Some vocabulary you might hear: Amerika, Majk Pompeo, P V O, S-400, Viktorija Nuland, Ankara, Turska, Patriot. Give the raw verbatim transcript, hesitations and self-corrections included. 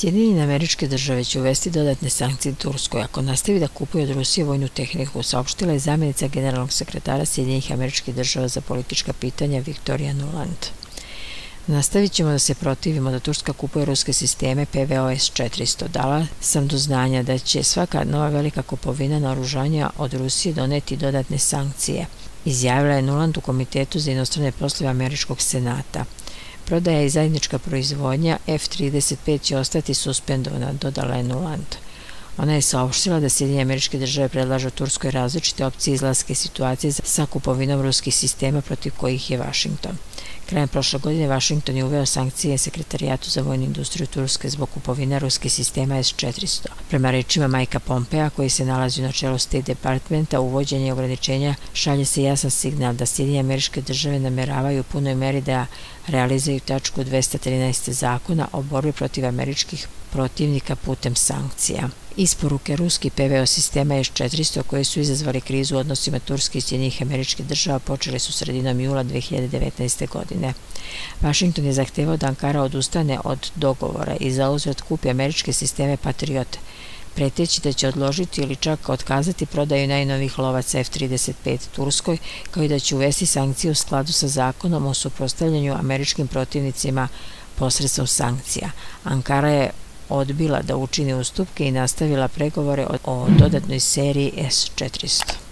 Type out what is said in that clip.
Sjedinjene Američke države će uvesti dodatne sankcije Turskoj ako nastavi da kupuje od Rusije vojnu tehniku, saopštila je zamjenica generalnog sekretara Sjedinjenih Američkih država za politička pitanja Viktorija Nuland. Nastavit ćemo da se protivimo da Turska kupuje ruske sisteme P V O S četiristo. Dala sam do znanja da će svaka nova velika kupovina naoružanja od Rusije doneti dodatne sankcije, izjavila je Nuland u Komitetu za inostrane poslove Američkog senata. Prodaja i zajednička proizvodnja F trideset pet će ostati suspendovana, dodala je Nuland. Ona je saopštila da Sjedinjene Američke države predlažu Turskoj različite opcije izlaske situacije sa kupovinom ruskih sistema protiv kojih je Vašington. Krajem prošle godine Vašington je uveo sankcije Sekretarijatu za vojnu industriju Turske zbog kupovine ruskih sistema S četiristo. Prema rečima Majka Pompea, koji se nalazi na čelu State Departmenta, uvođenje ograničenja šalje se jasan signal da Sjedinjene Američke države nameravaju u punoj meri da realizuju tačku dvesta trinaest zakona o borbi protiv američkih protivnika putem sankcija. Isporuke ruskih P V O sistema S četiristo koje su izazvali krizu u odnosima Turske i Sjedinjenih Američkih država počeli su sredinom jula dve hiljade devetnaeste. godine. Vašington je zahtevao da Ankara odustane od dogovora i zauzvrat kupi američke sisteme Patriot, preteći da će odložiti ili čak otkazati prodaju najnovih lovaca F trideset pet Turskoj, kao i da će uvesti sankcije u skladu sa zakonom o suprotstavljanju američkim protivnicima posredstvom sankcija. Ankara je odbila da učini ustupke i nastavila pregovore o dodatnoj seriji S četiristo.